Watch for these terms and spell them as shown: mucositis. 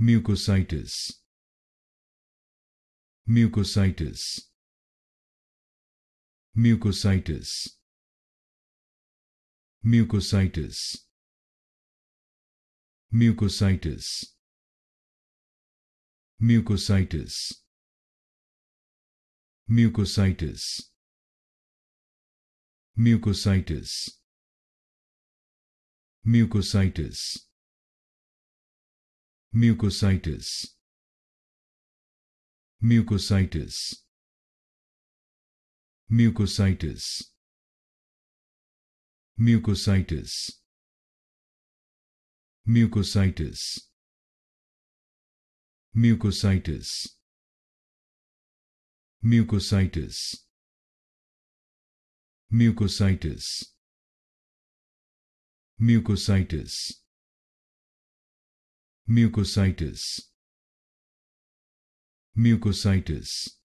Mucositis. Mucositis. Mucositis. Mucositis. Mucositis. Mucositis. Mucositis. Mucositis. Mucositis. Mucositis. Mucositis. Mucositis. Mucositis. Mucositis. Mucositis. Mucositis. Mucositis. Mucositis. Mucositis. Mucositis.